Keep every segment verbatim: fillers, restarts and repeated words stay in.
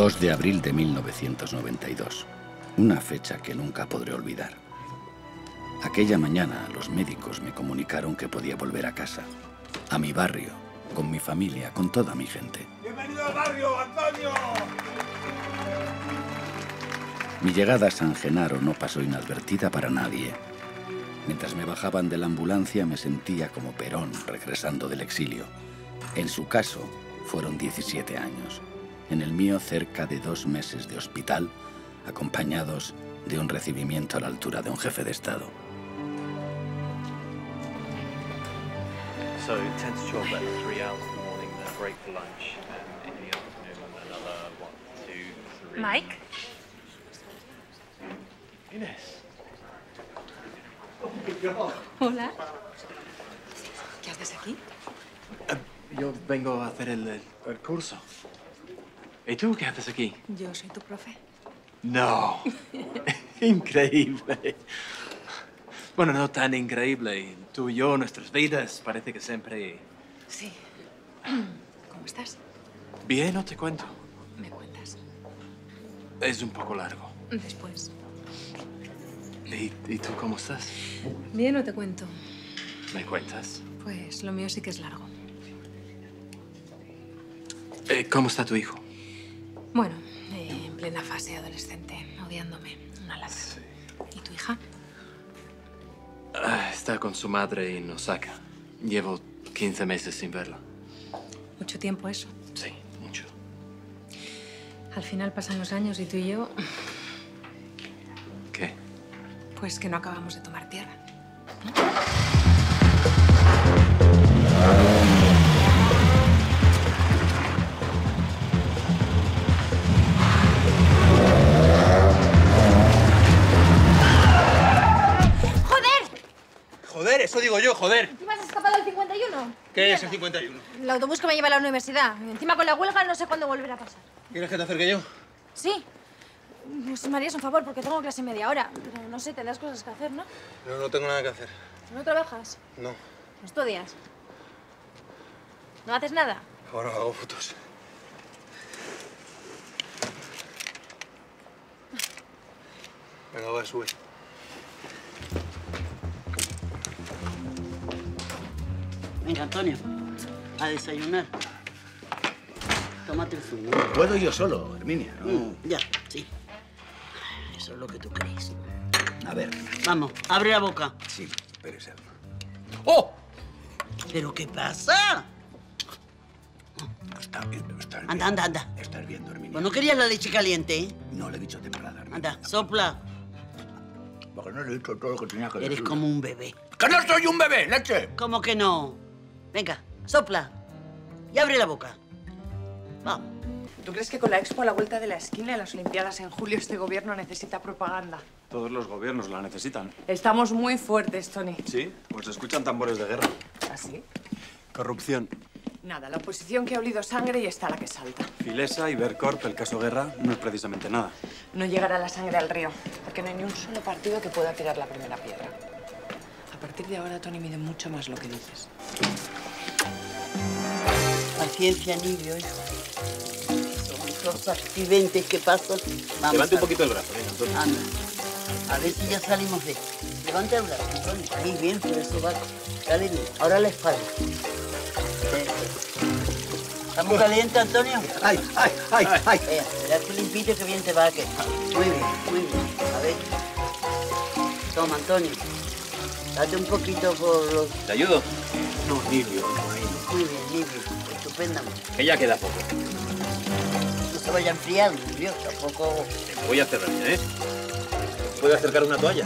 dos de abril de mil novecientos noventa y dos, una fecha que nunca podré olvidar. Aquella mañana los médicos me comunicaron que podía volver a casa, a mi barrio, con mi familia, con toda mi gente. ¡Bienvenido al barrio, Antonio! Mi llegada a San Genaro no pasó inadvertida para nadie. Mientras me bajaban de la ambulancia me sentía como Perón regresando del exilio. En su caso, fueron diecisiete años. En el mío, cerca de dos meses de hospital, acompañados de un recibimiento a la altura de un jefe de Estado. Mike? Inés. Hola. ¿Qué haces aquí? Uh, yo vengo a hacer el, el, el curso. ¿Y tú qué haces aquí? Yo soy tu profe. No. Increíble. Bueno, no tan increíble. Tú y yo, nuestras vidas, parece que siempre... Sí. ¿Cómo estás? Bien, no te cuento. ¿Me cuentas? Es un poco largo. Después. ¿Y, ¿Y tú cómo estás? Bien, no te cuento. ¿Me cuentas? Pues lo mío sí que es largo. Eh, ¿Cómo está tu hijo? Bueno, eh, en plena fase adolescente, odiándome. Una lata. Sí. ¿Y tu hija? Ah, está con su madre en Osaka. Llevo quince meses sin verla. ¿Mucho tiempo eso? Sí, mucho. Al final pasan los años y tú y yo... ¿Qué? Pues que no acabamos de tomar tierra, ¿no? ¡Joder! Joder, eso digo yo, joder. Encima has escapado al cincuenta y uno. ¿Qué Mierda. Es el cincuenta y uno? El autobús que me lleva a la universidad. Encima con la huelga no sé cuándo volverá a pasar. ¿Quieres que te acerque yo? Sí. Pues me harías un favor, porque tengo clase media hora. Pero no sé, tendrás cosas que hacer, ¿no? No, no tengo nada que hacer. ¿No trabajas? No. ¿No estudias? ¿No haces nada? Ahora hago fotos. Venga, va, sube. Venga, Antonio, a desayunar. Tómate el zumo. Puedo yo solo, Herminia, ¿no? Mm, ya, sí. Eso es lo que tú crees. A ver. Vamos, abre la boca. Sí, pero es algo. ¡Oh! ¿Pero qué pasa? Está, está anda, bien. anda, anda. Estás viendo, Herminia. Pues no querías la leche caliente, ¿eh? No, le he dicho templada, Herminia. Anda, sopla. Porque no le he dicho todo lo que tenía que decir. Eres como un bebé. ¡Que no soy un bebé, leche! ¿Cómo que no? Venga, sopla y abre la boca. Vamos. ¿Tú crees que con la Expo a la vuelta de la esquina y las Olimpiadas en julio este gobierno necesita propaganda? Todos los gobiernos la necesitan. Estamos muy fuertes, Tony. Sí, pues se escuchan tambores de guerra. ¿Así? Corrupción. Nada, la oposición que ha olido sangre y está la que salta. Filesa, Ibercorp, el caso Guerra, no es precisamente nada. No llegará la sangre al río, porque no hay ni un solo partido que pueda tirar la primera piedra. A partir de ahora, Tony, mide mucho más lo que dices. Paciencia, niño, ¿eh? Los accidentes que pasan. Vamos, levante un poquito el brazo, venga, Antonio. Anda. A ver si ya salimos de esto. Levante el brazo, Antonio. Muy bien, por eso va. Dale, ahora la espalda. ¿Estamos calientes, Antonio? ¡Ay, ay, ay, ay! Vea, verás que limpito que bien te va a quedar. Muy bien, muy bien. A ver. Toma, Antonio. Date un poquito por los... ¿Te ayudo? No, Livio. Muy bien, Livio. Estupendamente. Que ya queda poco. Vaya enfriando, Dios, tampoco... Te voy a cerrar, ¿eh? ¿Puedo acercar una toalla?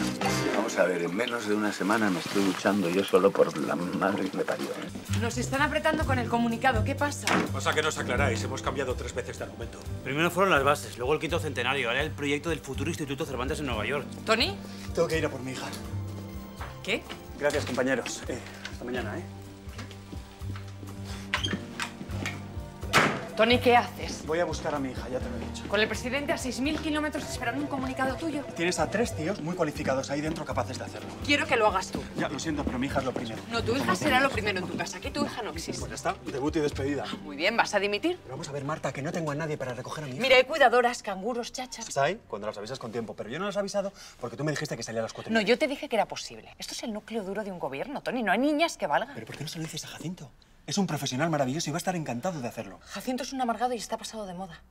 Vamos a ver, en menos de una semana me estoy duchando yo solo por la madre que me parió, ¿eh? Nos están apretando con el comunicado, ¿qué pasa? Pasa que no os aclaráis, hemos cambiado tres veces de argumento. Primero fueron las bases, luego el quinto centenario, ahora el proyecto del futuro Instituto Cervantes en Nueva York. ¿Tony? Tengo que ir a por mi hija. ¿Qué? Gracias, compañeros. Eh, hasta mañana, ¿eh? Tony, ¿qué haces? Voy a buscar a mi hija, ya te lo he dicho. Con el presidente a seis mil kilómetros esperando un comunicado tuyo. Tienes a tres tíos muy cualificados ahí dentro capaces de hacerlo. Quiero que lo hagas tú. Ya, lo siento, pero mi hija es lo primero. No, tu hija será lo primero en tu casa. Aquí tu hija no existe. Pues ya está, debut y despedida. Ah, muy bien, ¿vas a dimitir? Pero vamos a ver, Marta, que no tengo a nadie para recoger a mi hija. Mira, hay cuidadoras, canguros, chachas. Está ahí, cuando las avisas con tiempo. Pero yo no las he avisado porque tú me dijiste que salía a las cuatro. No, yo te dije que era posible. Esto es el núcleo duro de un gobierno, Tony. No hay niñas que valgan. ¿Pero por qué no se lo dices a Jacinto? Es un profesional maravilloso y va a estar encantado de hacerlo. Jacinto es un amargado y está pasado de moda.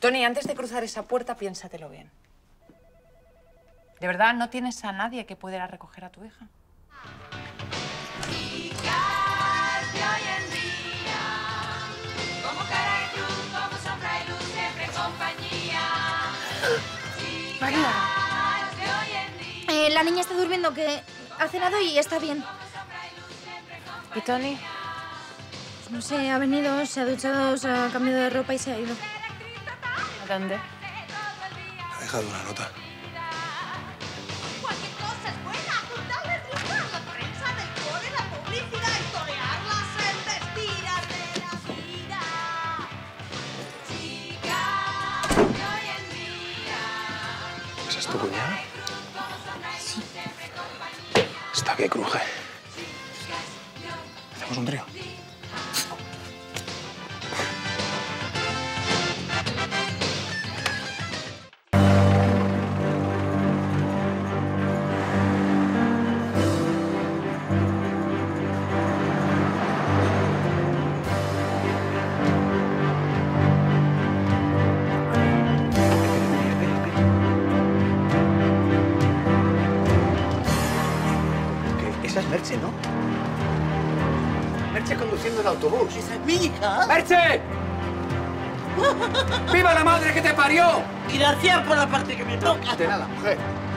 Tony, antes de cruzar esa puerta, piénsatelo bien. ¿De verdad no tienes a nadie que pudiera recoger a tu hija? María. Eh, la niña está durmiendo, que ha cenado y está bien. ¿Y Tony? Pues no sé, ha venido, se ha duchado, se ha cambiado de ropa y se ha ido. ¿A dónde? Ha dejado una nota. Cualquier cosa es buena, juntarles, buscar la prensa, del cole, la publicidad y torearlas en vestidas de la vida. Chicas, de hoy en día. ¿Esa es tu cuñada? Sí. Está que cruje. Un trío. Porque esa es Merche, ¿no? Merche conduciendo el autobús. ¡Esa es mi hija! ¡Merche! ¡Viva la madre que te parió! Gracias por la parte que me toca. De nada, mujer.